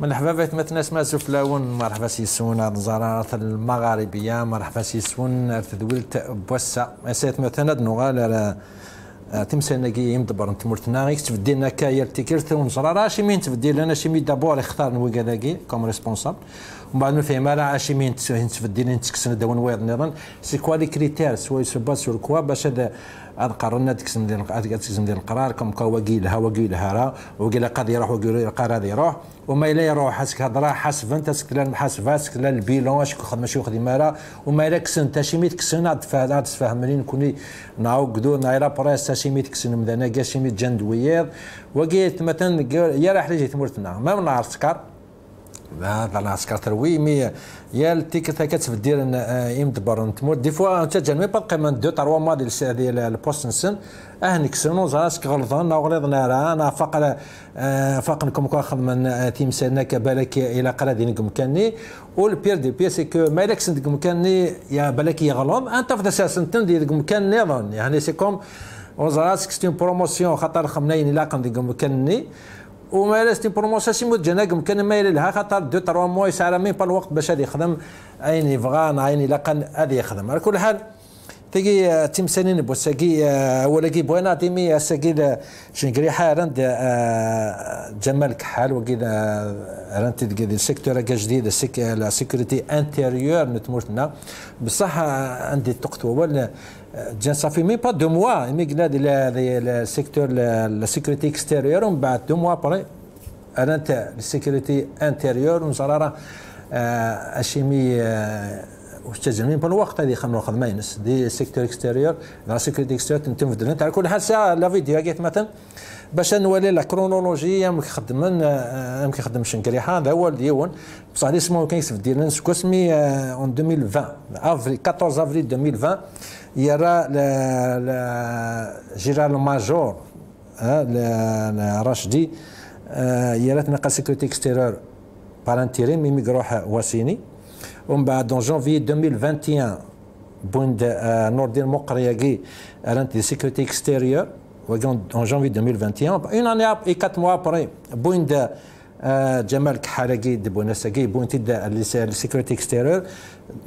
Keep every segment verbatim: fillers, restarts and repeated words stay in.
مرحبا بتمتنا اسمها سفلاون مرحبا سيسون الزرارة المغاربية مرحبا سيسون تدويلت بوسا اسات مثلا نغال تمسنا كي يمدبر تمرتنا غير تبدلنا كايا تيكيرت ونزرارة شي مين تبدل انا شي مين دابور اختار نويكا داكي كوم ريسبونسابل ومن بعد نفهم على شي مين تبدل تكسن داون ويض نيران سي كوا لي كريتير سوا سبا سور كوا باش هذا قررنا تكسم ديال تكسم ديال القرار كم كا وقيلها وقيلها راه وقيل قاد يروح وقيل قاد يروح وما الا يروح حاسك هضره حاسب انت سكلا المحاسبه سكلا البيلون اش ماشي خدمه راه وما الا كسن تا شي ميت كسن تفاهم تفاهم منين كوني نعوقدو نايرا براس تا شي ميت كسن مدانا كاع شي ميت جند وياض وقيلت مثلا يا راح لي جيت مرتنا ما من عسكر هذا العسكر تروي مي يا التيكت كتبدل يمدبر نتموت دي فوا انت جا مي باقي من دو تروا ماضي ديال البوست نسن اهنك سنوز راسك غلطان غلطنا راه انا فاق فاقنكم واخا من تيمسالنا كبالك الى قرادينكم كاني والبير دي بي سي كو مالك سندكم كاني يا بالك يغلط انت في اساس نتن ديالكم كان نظام يعني سي كوم وزراسك ستي بروموسيون خاطر خمنين الى قندكم كاني وما لاستي بروموسيون شي مود جناكم كان ما لها خاطر دو تروا موا يسعى مي با الوقت باش هذا يخدم عين يبغى عين يلقى هذا يخدم على كل حال تيجي تمسانين بوساكي ولا كي بغينا تيمي ساكي شنقري حالا جمال كحال وكذا رانت ديال السيكتور كاع جديد لا سيكوريتي انتيريور نتمرتنا بصح عندي الوقت ولا جا صافي مي با دو موا مي قلنا ديال السيكتور لا سيكوريتي اكستيريور ومن بعد دو موا بري رانت السيكوريتي انتيريور ونزراره اشيمي وتجمعين بالوقت هذه خمر وخذ ماينس دي سيكتور اكستيريور لا سيكريتي اكستيريور تنفذ على كل حال ساعه لا فيديو كيت مثلا باش نولي لا كرونولوجي ام كيخدم ام كيخدم شنكريحه هذا هو ديون بصح لي سمو كاين في ديالنا سكو سمي اون ألفين وعشرين افريل أربعطاش افريل ألفين وعشرين يرى جيرال ماجور راشدي يرى تنقى سيكريتي اكستيريور بارانتيري ميمي كروح واسيني ومن بعد دون جانفي ألفين وواحد وعشرين بوند نور ديال مقرياكي رانت دي سيكوريتي اكستيريور وكون دون جانفي ألفين وواحد وعشرين اون اني أربعة موا ابري بوند جمال كحالاكي دي بوناساكي بوند دي سيكوريتي اكستيريور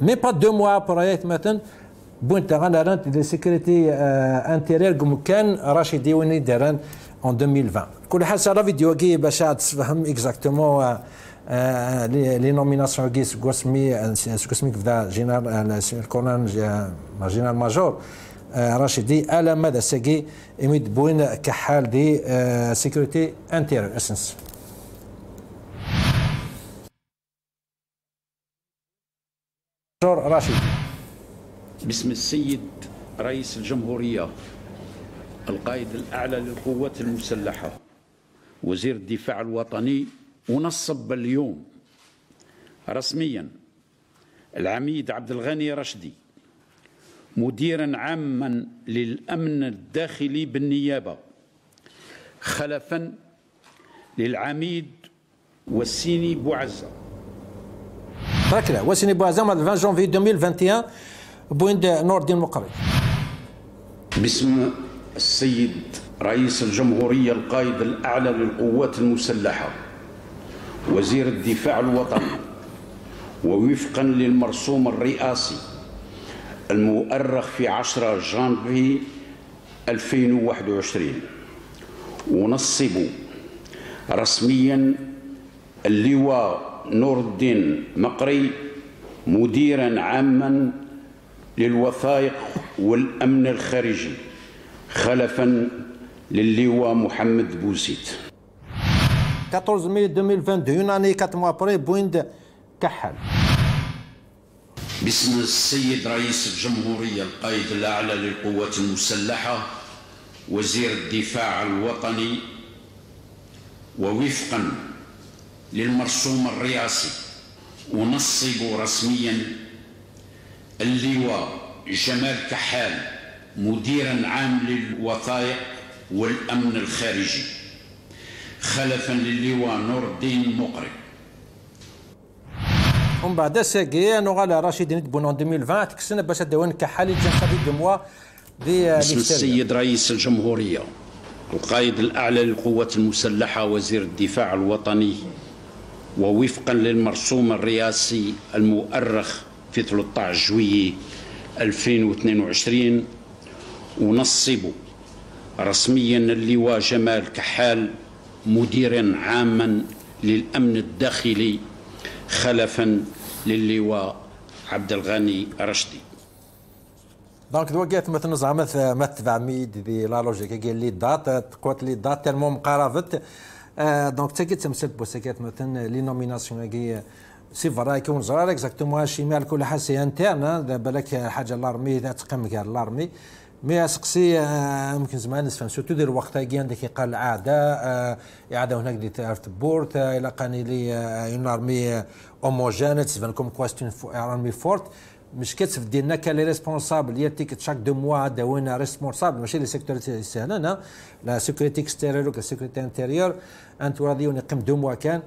مي با دو موا ابري مثلا بوند رانت دي سيكوريتي انتيريور كوم كان راشدي ويني داران ان ألفين وعشرين كل حاجه راه فيديو كي باش تفهم اكزاكتومون لي نوميناسيون كي سكوسمي سكوسمي كفدا جينرال الكونان جينرال ماجور راشدي على مدى ساكي اميد بوين كحال دي سيكوريتي انتيريور اسنس ماجور راشد. باسم السيد رئيس الجمهورية القائد الأعلى للقوات المسلحة وزير الدفاع الوطني ونصب اليوم رسميا العميد عبد الغني رشدي مديرا عاما للأمن الداخلي بالنيابة خلفا للعميد وسيني بوعزة. هكذا وسيني بوعزة عشرين جانفي ألفين وواحد وعشرين بوند نور الدين مقري. باسم السيد رئيس الجمهورية القائد الأعلى للقوات المسلحة وزير الدفاع الوطني ووفقا للمرسوم الرئاسي المؤرخ في عشرة جانفي ألفين وواحد وعشرين ونصب رسميا اللواء نور الدين مقري مديرا عاما للوثائق والأمن الخارجي خلفا للواء محمد بوزيد. أربعطاش ماي ألفين وواحد وعشرين اون اني أربعة موا بري بويند كحل. باسم السيد رئيس الجمهورية القائد الأعلى للقوات المسلحة وزير الدفاع الوطني ووفقا للمرسوم الرئاسي ونصب رسميا اللواء جمال كحال مديرا عام للوثائق والأمن الخارجي خلفا للواء نور الدين مقري. ومن بعد ساكي نغالا راشدين بونون ألفين وعشرين تكسن باش داون كحالي جنسابي دو موا دي باسم السيد رئيس الجمهورية القائد الأعلى للقوات المسلحة وزير الدفاع الوطني ووفقا للمرسوم الرئاسي المؤرخ في ثلاثة عشر جويلية ألفين واثنين وعشرين، ونصب رسميا اللواء جمال كحال مديرا عاما للأمن الداخلي خلفا للواء عبد الغني رشدي. دونك دوا كانت مثلا زعمت مت بعميد بلا لوجيك قال لي دات قوت لي دات تالمون مقاربت دونك تاكيت تمسك بوسكات مثلا لي نوميناسيون كي سي فرا يكون زرار اكزاكتومون هادشي مال كل حاجه سي انترن بالك حاجه لارمي تقم كاع لارمي مي اسقسي يمكن زمان نسفهم سورتو ديال الوقت كي عندك قال العاده اعاده هناك دي تارتبورت الى قاني لي اون ارمي اوموجين تسفن كوم كواستون ارمي فورت مش كتفدي لنا كلي ريسبونسابل ياتيك شاك دو موا داوينا ريسبونسابل ماشي لي سيكتور تاعنا هنا لا سيكوريتي اكستيريور ولا سيكوريتي انتيريور انت راضيون يقيم دو موا كان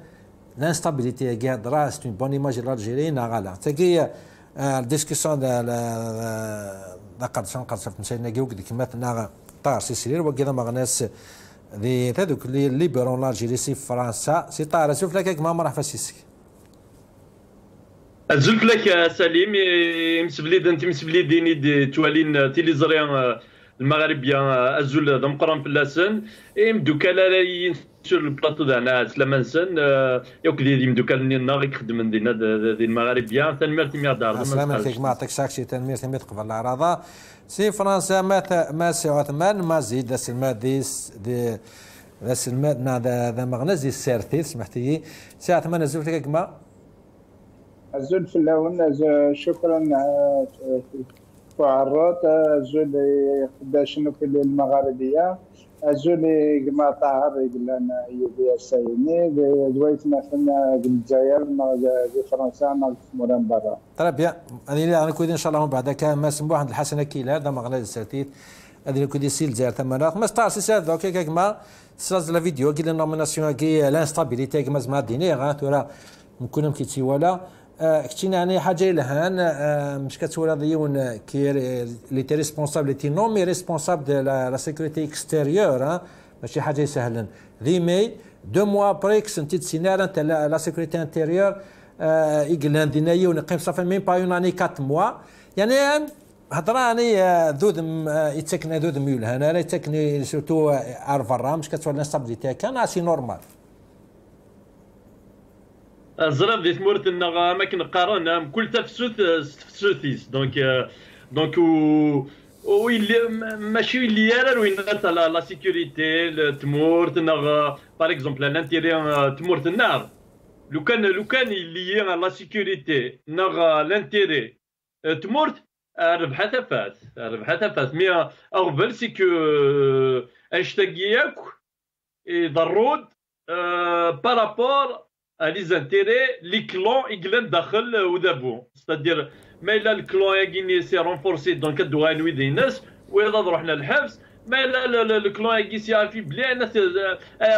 لانستابيليتي كاع درا سي اون بون ايماج لالجيري نغالا تاكي الديسكسيون تاع لقد شنقد صفت مشينا كي وكديك مثلا طار سيسير وكذا مغناس ذي هذوك لي ليبرون لالجيري سي فرنسا سي طار شوف لك ما مرح فاسيسك أزلت لك سليم مسبليد أنت مسبليديني توالين تيليزريان المغربية أزول دمقران فلاسن يمدوكالا سور البلاطو تاعنا سلامانسن يوكلي يمدوكالني النار يخدم دينا ديال المغربية تنمير تيمير دار السلامة فيك ما عطيك شاكشي تنمير تيمير تقبل العراضة سي فرنسا ما سي عثمان ما زيد سلماديس دي سلمادنا ذا مغنزي السارتي سمحتي سي عثمان أزلت لك ما الزول في اللون شكرا تعرض الزول قداش نقول المغاربيه الزول كما طاهر قال يبيع السيني دويت مثلا الجزائر في فرنسا ما موران برا طراب يا انا كود ان شاء الله من بعد كان ما سمو واحد الحسنه كي هذا مغنى الساتيت هذه كود يسيل الجزائر ثمانية خمسطاش ساعه دوك كما ساز لا فيديو كي النوميناسيون كي لانستابيليتي كما زعما ديني راه ترى ممكن كيتي ولا كتشينا يعني حاجه لهان مش كتولى ديون كي لي تي ريسبونسابل تي نو مي ريسبونسابل دو لا سيكوريتي اكستيريور ماشي حاجه سهلا دي مي دو موا بريك سنتي سينار انت لا سيكوريتي انتيريور ايكلان دينايو نقيم صافي ميم با اون اني أربعة موا يعني هضره يعني ذود يتسكن ذود ميول هنا راه يتسكن سورتو ارفرا مش كتولى ستابيليتي كان سي نورمال الزراب دي ثمورت النغا ما كنقارن كل تفسوت تفسوتيس دونك دونك و ماشي اللي يرى وين لا لا سيكوريتي تمورت النغا باغ اكزومبل لانتيري تمورت النار لو كان لو كان اللي لا سيكوريتي نغا لانتيري تمورت ربحها تفات ربحها تفات مي اغبل سي كو اشتاقياك ضرود بارابور لي انتيري لي كلون يقلن داخل ودابو ستادير ما الا الكلون ياكيني سي رونفورسي دونك كدوها ينوي دي الناس ويلا روحنا للحبس ما الا الكلون ياكي سي عارفي بلي انا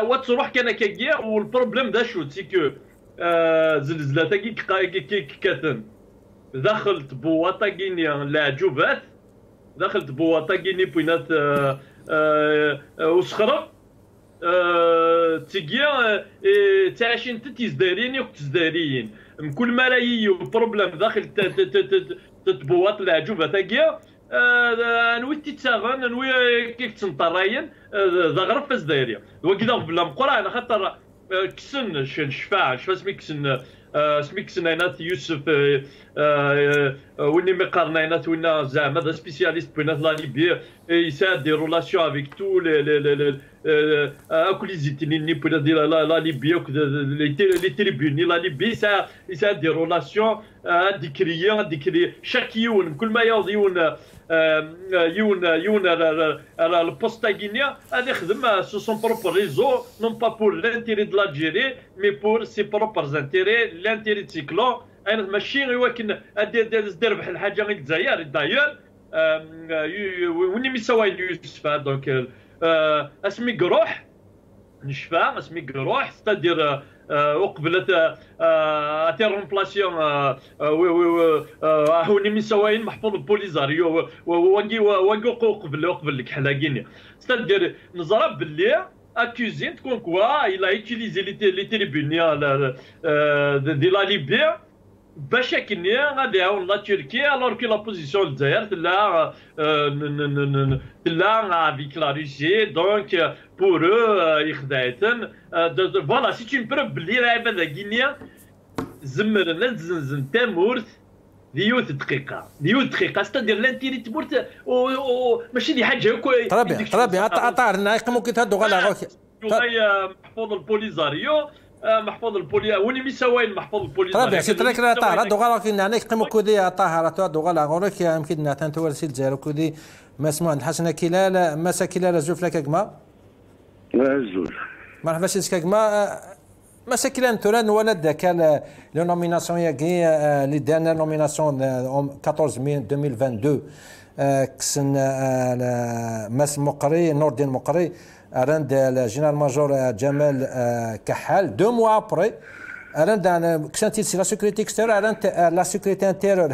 وتروح كان كاكي والبروبليم دا شو سي كو زلزلات كي كاتن دخلت بواطا كيني العجوبات دخلت بواطا كيني بوينات وصخرة تيكيا تعاشين تتزدارين يوك تزداريين كل ما راهي بروبليم داخل تتبوط العجوبه تاكيا نوي تيتساغن نوي كيك تنطراين زغرف فزداريه وكذا بلا مقران خاطر كسن الشفاعه شفا سمي كسن سمي كسن هنا يوسف وين مقارنه هنا وين زعما هذا سبيسياليست بنات لا ليبي يساعد دي رولاسيون افيك تو كل زيتني بلا ديال لا ليبي لي تريبيوني لا ليبي سا سا دي رولاسيون دي كريا دي كري شاك يون كل ما يوض يون يون يون البوست غينيا هذا يخدم سو سون بروبر ريزو نون با بور لانتيري د لالجيري مي بور سي بروبر زانتيري لانتيري تيكلو انا ماشي غير ولكن تربح الحاجه غير الجزائر دايور وني مساوي يوسف دونك اسمي قروح نشفى اسمي قروح ستادير وقبلت اتي رومبلاسيون هوني من سواين محفوظ بوليزاريو وانكي وانكي قبل قبل لك حلاكيني ستادير نزرى باللي accusé comme quoi il a utilisé les, les tribunaux euh, de, de la Libye la Turquie, alors que la position de Zaire là, euh, là avec la Russie, donc pour eux, euh, de, voilà, c'est une preuve de l'Iran de la Guinée, c'est-à-dire l'intérêt de محفوظ البولي وني مساوين محفوظ البولي طبعا سي تريك راه طاهر دوغا راك يعني كيما كودي طاهر تو دوغا لا غورك يمكن نتا نتوال سي الجزائر كودي ما سمعنا حسنا كلال مسا كلال زوف لا كاكما زوج مرحبا سي كاكما مسا كلال توران ولا داك لو نوميناسيون ياكي لي ديرنيير نوميناسيون أربعطاش مي ألفين واثنين وعشرين كسن مس مقري نور الدين مقري Arend le général major Jamal Kahal, deux mois après, Arend la sécurité extérieure, la sécurité intérieure,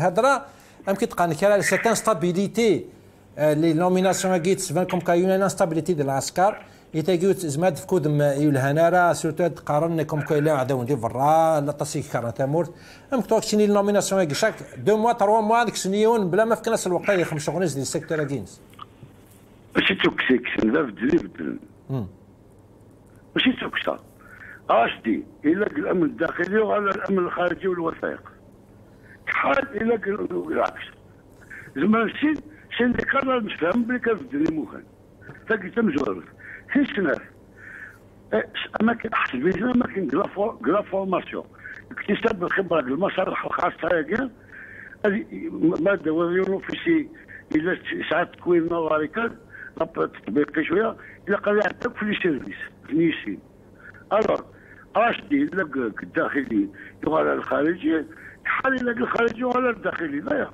cette instabilité, les nominations à Gitz, comme qu'il y a une instabilité de l'Askar, il y a eu le Hanara, surtout comme qu'il y a eu des Vra, la Tassi quarante morts, il y a une nomination à Gitz, chaque deux mois, trois mois, il y a eu une nomination à Gitz, il y a eu une secteur à Gitz. ماشي توكسي كسن لا بدري بدل ماشي توكسا اشدي الا الامن الداخلي وعلى الامن الخارجي والوثائق حال الا العكس زعما شي شي اللي كان نفهم بلي كنفدري موخان فكنت مجرد في سنه اماكن حسب بينا اماكن كلا فورماسيون اكتساب الخبره المسرح الخاصه كاع هذه ماده ويونو في شي الا ساعات تكوين نظري كان تطبيقي شويه الا قال لي عندك في لي سيرفيس نيسين الوغ راشدي الا الداخلي ولا الخارجي شحال الا الخارجي ولا الداخلي لا يا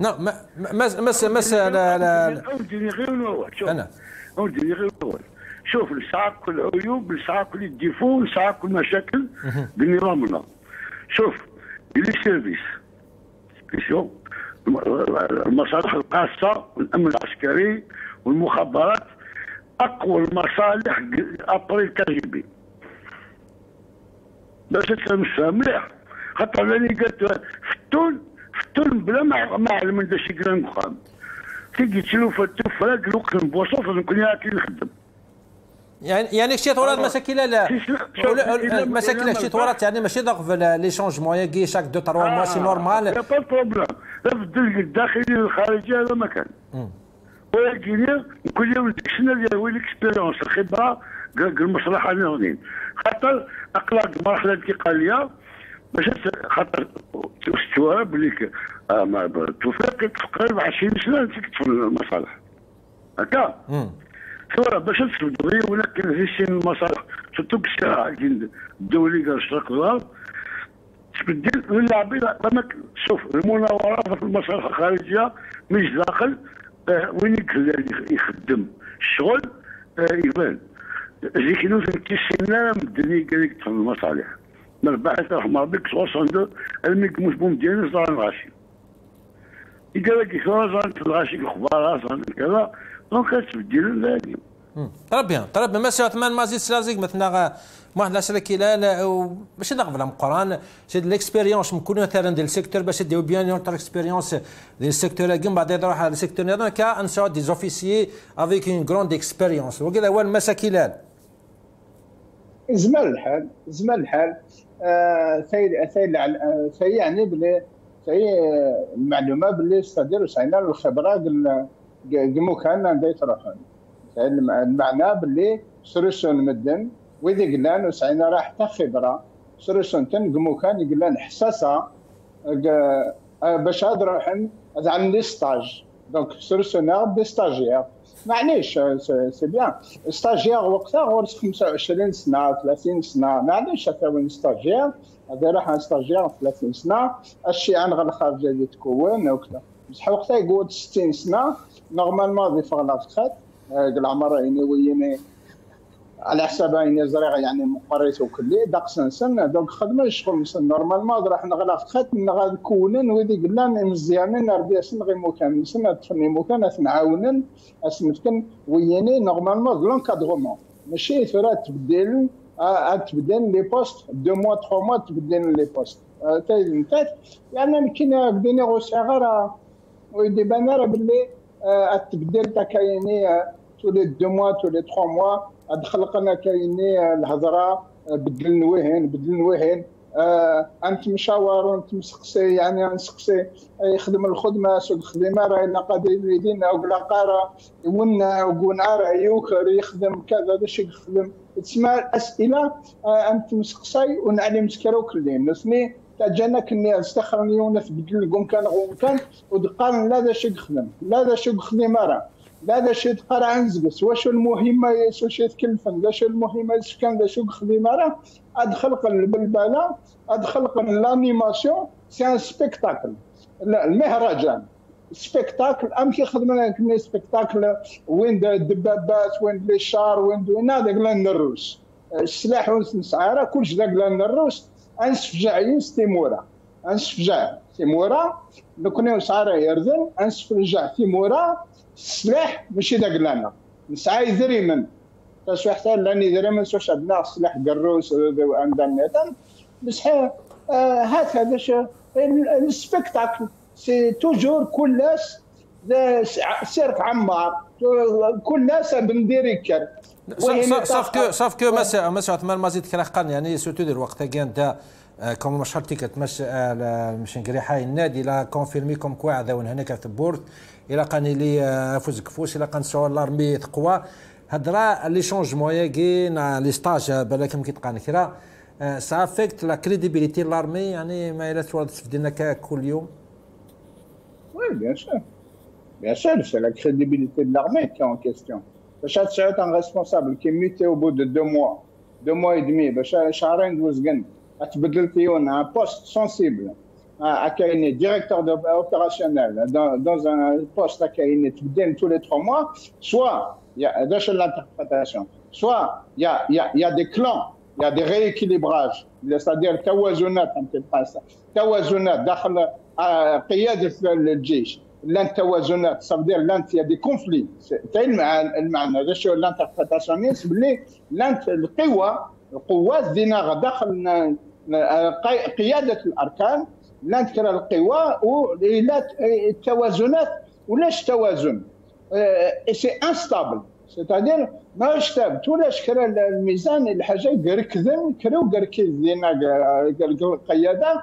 نو ما ما ما لا لا ندير غير نوع شوف انا ندير غير نوع شوف لساعات كل العيوب لساعات كل الديفو لساعات كل المشاكل بنظامنا شوف لي سيرفيس شوف المصالح الخاصة والأمن العسكري والمخابرات أقوى المصالح أبريل كاجيبي باش تنسى مليح خاطر لاني قالت فتون فتون بلا ما علم دا شي كلام خام تيجي تشوف التفرق الوقت بوصف نكون كي نخدم يعني يعني شي تورات مساكين لا مساكين شي تورات يعني ماشي ضغط لي شونجمون كي شاك دو تروا موا سي نورمال لا با بروبليم الدلق الداخلي والخارجي هذا ما كان ولكن كل يوم شنو اللي هو الاكسبيرونس الخبره المصلحه اللي هونين خاطر اقلاد المرحله الانتقاليه باش خاطر تستوعب بليك توفيق تفكر ب عشرين سنه تكتف المصالح هكا صورة باش تسبدو غير ولكن في شي المصالح سيرتو كشرا الدولي كاع الشرق الغرب تبدل اللاعبين شوف المناورة في المصالح الخارجية مش داخل وين يخدم الشغل يبان زيكينو في السنة مدني كذلك في المصالح من بعد رحمة ربي واحد اثنين الميك مشبوم ديالي صار الغاشي يقال لك صار الغاشي الخبارة صار كذا دونك تبديل هذه طربيان طربيان مسي عثمان مازيد سلازيك مثلا واحد العشره كيلال باش نقبل مقران سي ليكسبيريونس مكون مثلا ديال السيكتور باش ديو بيان اون تريكسبيريونس ديال السيكتور كاع بعد يروح على السيكتور هذا كا انسو دي زوفيسيي افيك اون غروند اكسبيريونس وكذا هو المسا كيلال زمان الحال زمان الحال سي سي يعني بلي سي المعلومه بلي ستادير وصاينا الخبره ديال كمو كان غادي تروحون المعنى باللي سرسون مدن وذي قلان وسعينا راه حتى خبره سرسون تن كمو كان قلان حساسه باش هاد روحن عن لي ستاج دونك سرسون دي ستاجيير معليش سي بيان ستاجيير وقتها غير خمسة وعشرين سنه ثلاثين سنه معليش حتى وين ستاجيير هذا راح ستاجيير ثلاثين سنه الشيء عن غير الخارجه اللي تكون وكذا بصح وقتها يقول ستين سنه نورمالمون ضيف لا ريتريت العمر ينويني على حساب اني زريع يعني مقريت وكلي داقس نسن دونك خدمه الشغل نسن نورمالمون راح نغلا ريتريت غنكونن ويدي قلنا مزيانين ربي سن غير مكان نسن تفني مكان نعاونن اسمتكن ويني نورمالمون لونكادرومون ماشي ثلاث تبدل تبدل لي بوست دو موا تخوا موا تبدل لي بوست تاي نتاع يعني كنا بدينا غير ودي بانرا باللي التبدل تاع كايني تولي دو موا تولي تخوا موا تخلقنا كايني الهضره بدل نوهن بدل نوهن انت مشاور وانت مسقسي يعني نسقسي يخدم الخدمه سوق الخدمه راه الا قادر يدينا ولا قاره ونا وقنا راه يوكر يخدم كذا باش يخدم تسمع الاسئله انت مسقسي ونعلم مسكرو كلين نسمي تاجانا كني استخرني ونثبدل لكم كان غوكان ودقان لا باش يخدم لا باش يخدم راه لا باش يتقرا عنزقس واش المهمه واش يتكلفن واش المهمه واش كان باش يخدم راه ادخلق البلبله ادخلق لانيماسيون سي ان سبيكتاكل المهرجان سبيكتاكل ام كيخدمنا كني سبيكتاكل وين الدبابات وين لي شار وين دونا داك للنروس السلاح والسعاره كلش داك للنروس انسفجعين ستيموره انسفجع ثيموره لو كنا سعاره يرزن انسفجع ثيموره السلاح ماشي داك لنا نسعى يدري من تسوى حتى لاني دري من سوش عندنا السلاح قروس عندنا نتان بصح هات هذا السبيكتاكل سي توجور كل ناس سيرك عمار كل ناس بنديري كار صاف كو صاف كو مساء مساء عثمان مازيد كراقان يعني سوتو دير وقتها كان دا كما شحال كتمشى مشي نقريحاي النادي لا كونفيرمي كوم كوا عداون هناك في بورت الى قاني لي فوز كفوس الى قنصور لارمي تقوى هضره لي شونجمون ياكين لي ستاج بالك كيتقان كرا سا افيكت لا كريديبيليتي لارمي يعني ما الا تولد تفدينا كل يوم وي بيان سور بيان سور سي لا كريديبيليتي دو لارمي كي اون كيستيون باش تشات ان ريسبونسابل كي ميتي او بو دو دو موا دو موا اي دمي باش شهرين دوزكن تبدلت يون ان بوست سونسيبل à Kaïné, directeur opérationnel, dans, dans un poste à Kaïné, tous les trois mois, soit il y a deux choses d'interprétation, soit il y a, y, a, y a des clans, il y a des rééquilibrages, c'est-à-dire Tawazunat, on ne pas ça. Tawazunat, dans le Djich, l'intawazunat, ça veut dire il y a des conflits. C'est l'interprétationnisme, l'intawazunat, le Qawaz Dinar, dans قيادة الأركان لنذكر القوى والتوازنات ولاش توازن سي انستابل سيتادير ماش ثابت ولاش كرا الميزان الحاجه كركذن كراو كركيزينا القياده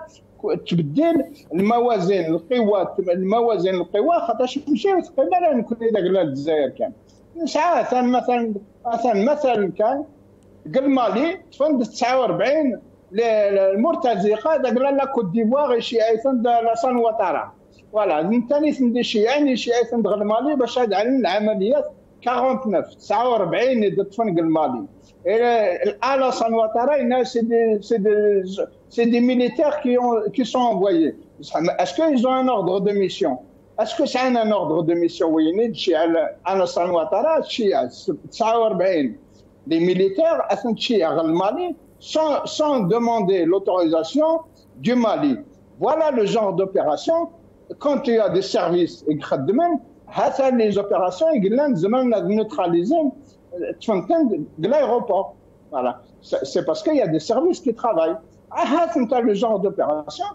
تبدل الموازين القوى الموازين القوى خاطرش مشاو تقريبا نكون داك الجزائر كامل ساعات مثلا مثلا مثلا كان المالي تفند تسعة وأربعين المرتزقه داك لا كوت ديفوار شي ايسن لسان وطرا فوالا ثاني سندي شي يعني شي ايسن دغ المالي باش على العمليات تسعة وأربعين دفنق المالي الا لسان وطرا الناس سي سي دي ميليتير كي كي سون انفويي اسكو ils ont un ordre de mission اسكو سعنا un ordre de mission ويني شي على لسان وطرا شي تسعة وأربعين لي ميليتير اصلا شي على المالي Sans, sans demander l'autorisation du Mali. Voilà le genre d'opération. Quand il y a des services, les opérations, neutralisées de l'aéroport. Voilà. C'est parce qu'il y a des services qui travaillent. Le genre d'opération,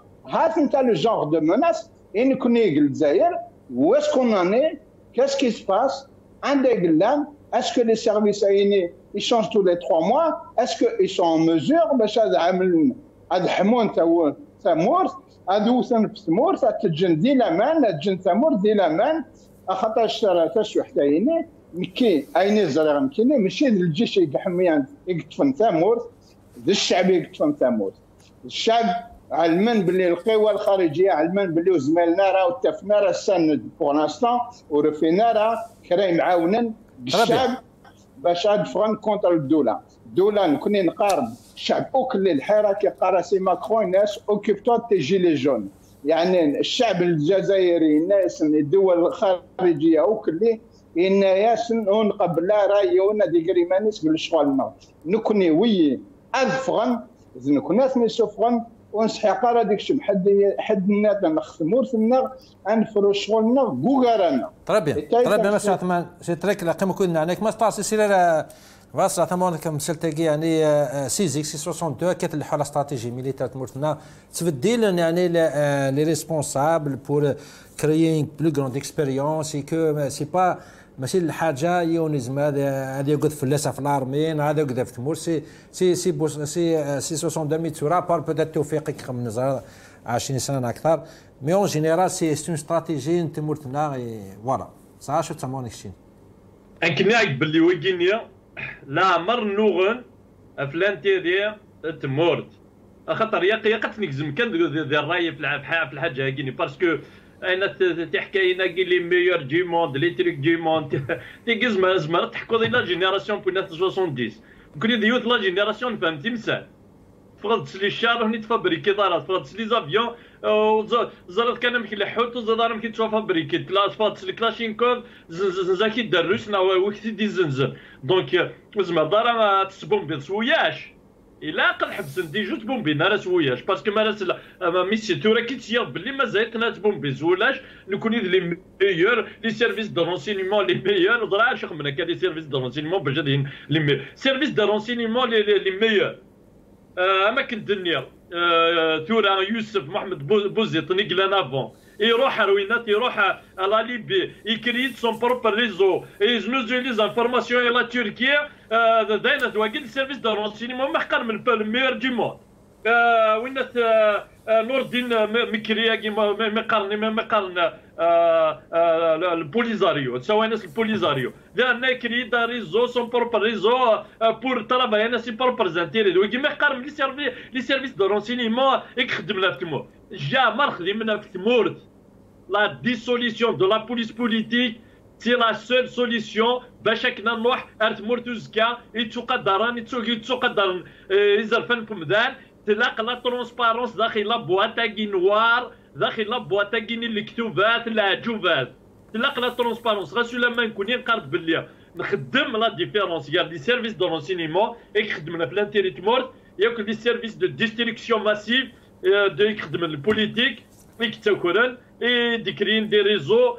le genre de menace, et nous connaissons où est-ce qu'on en est, qu'est-ce qui se passe, est-ce que les services aînés ils changent tous les trois mois, est-ce qu'ils sont en mesure de faire des mourtes, des mourtes, des mourtes, des mourtes, des mourtes, علمن باللي القوى الخارجيه علمن باللي زملنا راه واتفقنا راه السند بور لانستون ورفينا راه كرايم عاونن الشعب باش ادفرن كونتر الدوله الدوله نكوني نقارب الشعب اكل الحراك قراسي ماكرون ناس اوكيبتو تي جيلي جون يعني الشعب الجزائري الناس الدول الخارجيه وكلي ان ياس نقبل رايونا ديكريمانيس بالشغلنا نكوني وي ادفرن نكوناس نسفرن ونسحق راه ديك الشيء بحد حد الناس نخدموا ثمنا انفروا شغلنا كوكارانا. ترى بيان ترى بيان مسي عثمان سي تريك لا كما كنا عليك ما ستاسي سير بصراحة ثمان كم سلتقي يعني سيزيك سي ستة اثنين كتلحوا على استراتيجي ميليتار تمرتنا تبديل يعني لي ريسبونسابل بور كريينغ بلو غروند اكسبيريونس اي كو سي با ماشي الحاجه يونيزم هذا هذا يقعد فلاسه في الارمين هذا يقعد في تمور سي سي سي سي ستة اثنين ميتورا بار بوتيت توفيقك من نزار عشرين سنه اكثر مي اون جينيرال سي سي استراتيجي تمرتنا فوالا صح شو تمونيكشين انكناك باللي ويكينيا لا مر نوغن افلان تيدي تمورت خاطر يقتني كزم كان ذي الراي في الحاجه هاكيني باسكو انا تحكي لنا كي لي ميور دي موند لي تريك دي موند تي كزم زمر تحكوا لا جينيراسيون بونا ستة وسبعين كوني ديوت لا جينيراسيون فهم تمثال تفرض لي الشارع هني تفبريكي دارات تفرض لي زافيون زرت كان مكي لحوت وزرت مكي تشوف فبريكي كلاش فات الكلاشينكوف زاكي دروسنا وقت دي زنزن دونك زعما دار تسبومبي سوياش الا قد حبسن دي جوج بومبين راه سوياش باسكو ما راس ميسي تورا كي تيا بلي مازال تنات بومبي زولاش نكون لي ميور لي سيرفيس دو رونسينيمون لي ميور ضرا شخمنا كان لي سيرفيس دو رونسينيمون باش هادين لي سيرفيس دو رونسينيمون لي ميور اما كنت الدنيا تورا يوسف محمد بوزيطني كلان افون يروح روينات يروح على ليبي يكريت سون بروبر ريزو يزنوزولي زانفورماسيون الى تركيا داينا تواكل سيرفيس دو رونسينيمون محقر من الميور دي موند وينات نور الدين مكريا كيما مقارني مقارنه البوليزاريو تساوي ناس البوليزاريو لان كري دا ريزو سون بروبر ريزو بور طلبه انا سي بروبر زانتيري وكيما قارن لي سيرفي لي سيرفيس دو رونسينيمون يخدم لها في تمور جا ما نخدم منها في تمور لا ديسوليسيون دو لا بوليس بوليتيك سي لا سول سوليسيون باش كنا نروح تمور تزكى يتقدر يتقدر يزرفن بمدان تلاقى لا ترونسبارونس داخل لا بواطاكي نوار داخل لا بواطاكي الكتوبات العجوبات تلاقى لا ترونسبارونس غير سليمان نكون نقرد باللي نخدم لا ديفيرونس كاع لي سيرفيس دو رونسينيمون يخدمنا في لانتيري تمورت ياكل لي سيرفيس دو ديستريكسيون ماسيف دو يخدم البوليتيك يكتاكرن يديكرين دي ريزو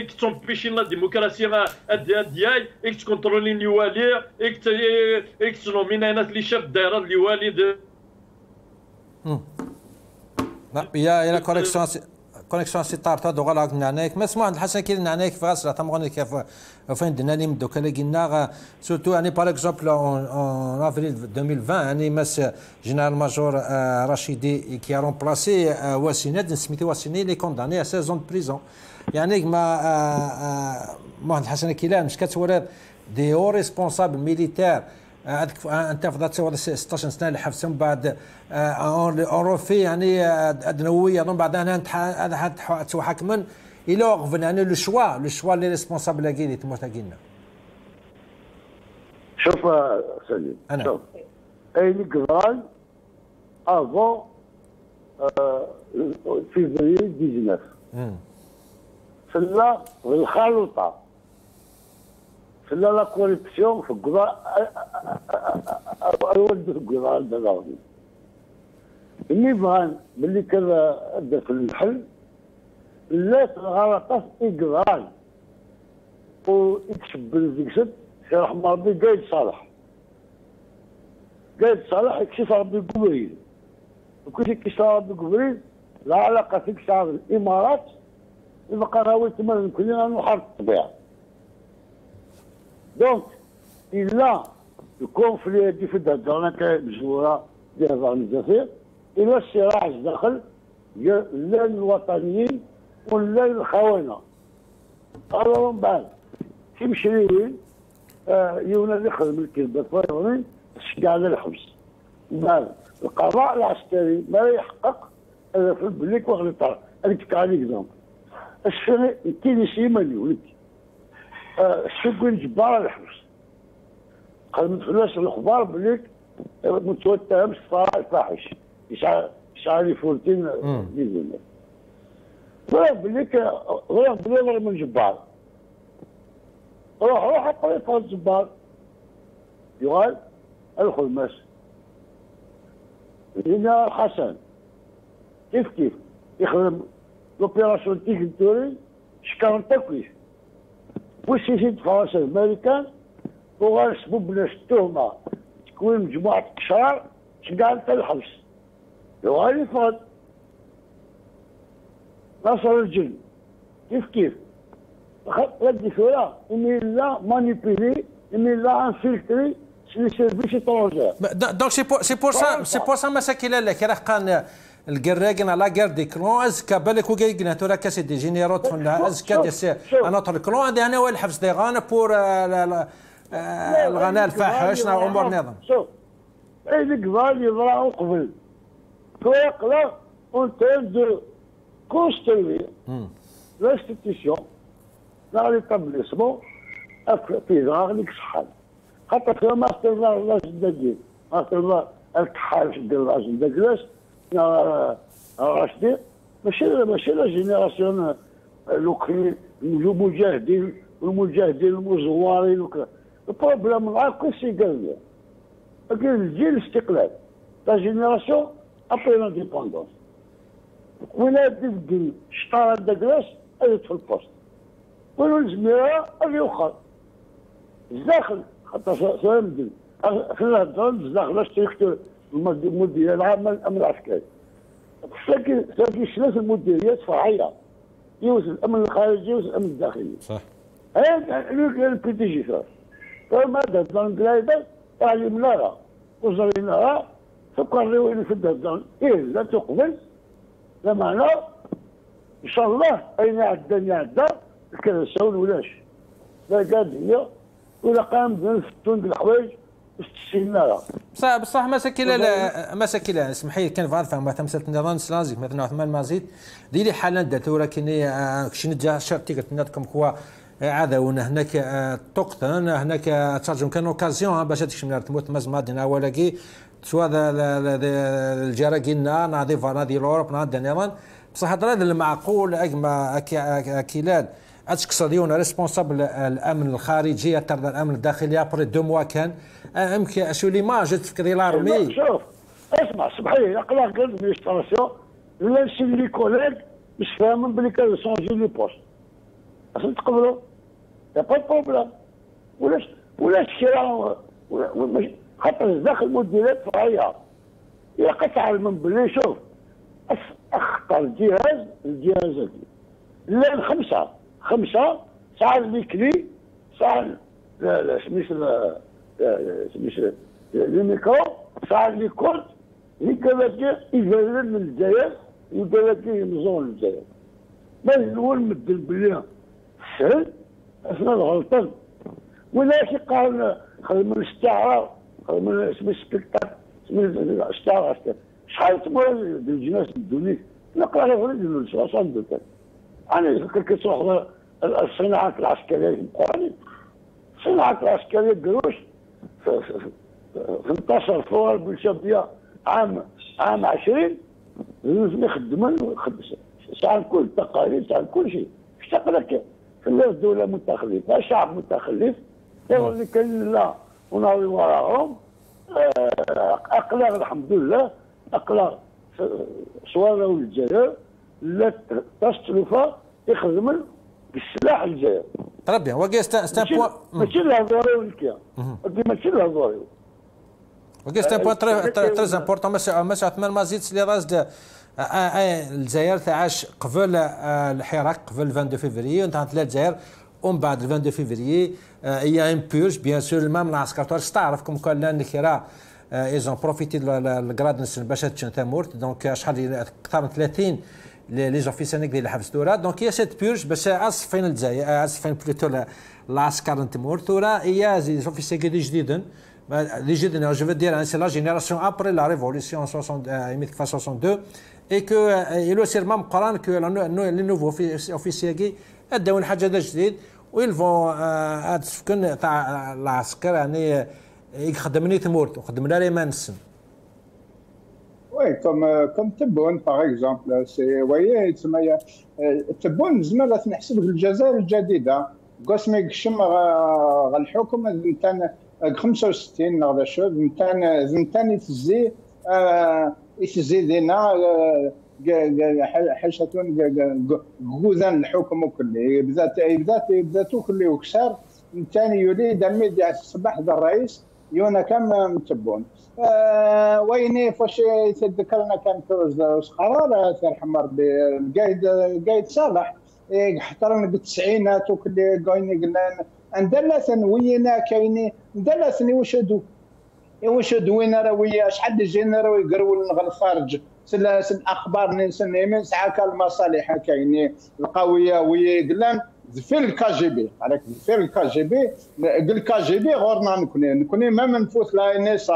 يكتومبيشين لا ديموكراسي ديال يكتكونترولين لي والي يكتنومين انا لي شاف الدائره لي والي لا يا الى كونيكسيون كونيكسيون سي طارت هذا غلط نعناك ما سمع الحسن كي نعناك في غسله تمغني كيف فين دناني دوك انا قلنا سورتو يعني باغ اكزومبل اون افريل ألفين وعشرين يعني مس جنرال ماجور رشيدي كي رومبلاسي واسيناد سميتو واسيني لي كونداني ا سيزون دو بريزون يعني ما محمد الحسن كيلان مش كتورد دي او ريسبونسابل ميليتير انت فضلت تصور ستة عشر سنه الحبس من بعد اورفي يعني ادنويه من بعد انا تحاكما الى غفن يعني لو شوا لو شوا لي ريسبونسابل اللي تمرتاكينا شوف سليم انا شوف اي لي كبران افون فيفري تسعة عشر سلا الخلطه لا لا كوريبسيون في القضاء اول في القضاء البلاوي اللي بغان ملي كذا في المحل لا غلطات اقران ويتشبل ويكسب في رحمه ربي قايد صالح قايد صالح يكشف ربي قبريل وكل شيء كيشرى ربي قبريل لا علاقه فيك شعر الامارات يبقى راهو يتمرن كلنا نحارب الطبيعه دونك إلا الكونفلي هادي في الدار كمجوره ديال هضره الجزائر إلا الصراع الداخل لا الوطنيين ولا الخونه ألوان بعد كي مشريين يونا اللي خدم الكذبة فايرين تشكى على الحبس بعد القضاء العسكري ما يحقق إلا في البليك وغير الطرف هذيك تكا عليك دونك الشري التينيسي مالي ولدي الشكون جبار على الحبس قال ما تخلاش الاخبار بليك متوتر بالصراع فاحش يشعل يشعل يفورتين ديزيمات روح بليك روح بليك من جبار روح روح الطريق هذا الجبار يقال ادخل ماشي هنا الحسن كيف كيف يخدم لوبيراسيون تيكتوري شكاون تاكويس واش يجي فرنسا الامريكان وغنسبب له التهمه تكوين مجموعه القشرار شقال حتى الحبس وغيفرض نصر الجن كيف كيف لا ديفيرا إلا مانيبيلي إلا انفيلتري سي سيرفيس إترونجير دونك سي بور سي بور سا سي بور سا مساكيل لك راه قان الكراكن على لا غير دي كلون ازكا بالك وكايكنا ترا كاسي دي جينيرو تفنا ازكا سي انا طر كلون هذا انا والحبس دي غانا بور الغناء الفاحش راه امور نظام شوف اي الكبار يضراو قبل فوق لا اونت دو construire l'institution dans l'établissement فيها هذيك الشحال حتى فيها ما استمر الله جد الدين ما استمر الكحال جد الله جد الدين راشدين ماشي ماشي لا جينيراسيون لوكري المجاهدين والمجاهدين والمزوارين وكذا البروبليم معاك واش يقال لك الجيل الاستقلال لا جينيراسيون ابري لانديبوندونس ولا تبدي شطاره داكلاس ادت في البوست ولو الزميره اللي اخر الداخل حتى سامدي خلاه الدرج الداخل باش تيكتب المدير العام الامن العسكري ساكن ساكن ثلاث مديريات فرعيه يوز الامن الخارجي ويوز الامن الداخلي صح هذا البي تي جي صار فما دازت لانكلايدر تعلمناها وزريناها فقرروا في الدهدان ايه لا تقبل لا معنى ان شاء الله اين عدى يعدى الكرسون ولاش لا قاديه ولا قام بنفتون بالحوايج استسلمنا بصح بصح مساكين مساكين اسمحي لي كان فارفه ما تمثلت نظام سلازيك مثلا عثمان مازيد ديري حالا داتورا كني كشني جا شرتي قلت لكم كوا عذاون هناك تقطن هناك ترجم كان اوكازيون باش هادشي من تموت مازما دينا ولاكي سواء الجراكينا ناضي فانا دي لوروب ناضي نيران بصح هضره المعقول اكما كيلال اتشكسريون ريسبونسابل الامن الخارجي ترد الامن الداخلي ابري دو موا كان امك شو ليماج تفكري لارمي شوف اسمع سمح لي اقلا لادمينستراسيون ولا شي لي كوليك مش فاهمين بلي كان شونجي لي بوست اصلا تقبلوا يا با بروبليم ولاش ولاش كيراو حتى الداخل مديرات فرعيه يا قطع من بلي شوف اخطر جهاز الجهازات لا الخمسه خمسه ساعه الميكري ساعه لا لا سميتو لا سميتو الميكرو ساعه لي كود لي كباتيه يبرر من الجهاز يبرر مزون الجهاز من الاول مدل بلي سهل اصلا غلطان ولا شي قال خدموا الاستعاره خدموا اسم السبيكتاكل اسم الاستعاره شحال تمر بالجناس الدولي نقرا على ولد ألف وتسعمائة واثنين انا فكرت كتروح الصناعات العسكريه القرانيه الصناعات العسكريه قروش انتصر ثوره البلشفيه عام عام عشرين اللي خدموا ساعه كل التقاليد ساعه كل شيء اشتاق لك الناس دوله متخلفه شعب متخلف اللي كان لا وناوي وراهم اقلاق الحمد لله اقلاق صوالة والجزائر لا تستلفها يخدموا بالسلاح الجزائر. تربي هو كاع ستان بوان ماشي الهضره والكيا ماشي الهضره وكاع ستان بوان تري امبورطون ماشي عثمان مازيد اللي راس الجزائر تعاش قبل الحراك قبل اثنين وعشرين فيفري وانتهت الجزائر ومن بعد اثنين وعشرين فيفري هي ان بيرج بيان سور المام العسكر تعرفكم كون لان كرا ايزون بروفيتي الكراد باش تشن تامورت دونك شحال اكثر من ثلاثين لي زوفيسير ديال الحبس تورا دونك هي سيت بيرج باش عاصفين الجزائر عاصفين بلوتو العسكر تمورت تورا هي زوفيسير جديدين لي جديدين جو فو دير سي لا جينيراسيون ابري لا ريفوليسيون ستة وستين et que et le serment Coran que les nouveaux officiers qui ادوا الحاجه جديد ويل فون تسكن تاع العسكر يعني يخدمني تمورت وخدمنا لي ما نسم وي كوم كوم تبون باغ اكزومبل سي وي يتسمى تبون زعما تنحسب في الجزائر الجديده قسم يقشم الحكم زمتان خمسة وستين نغدا شو زمتان زمتان يتزي يتزيدنا حاشتون غوزان الحكم وكلي بدات بدات بداتو كلي وكسار كان يريد الميديا الصباح ذا الرئيس يونا كم متبون آه ويني فش يتذكرنا كان تروز قرار ترحم ربي القايد القايد صالح احترم بالتسعينات وكل قايني قلنا ندلس وينا كايني ندلس وشدو وشدو وين راه ويا شحال جينا راه يقروا لنا الخارج سلا الاخبار ننسن يمين ساعه المصالح كاينين القويه ويا قلنا في الكاجي بي عليك في الكاجي بي قال كاجي بي غورنا نكوني نكوني ما منفوت لا نيسا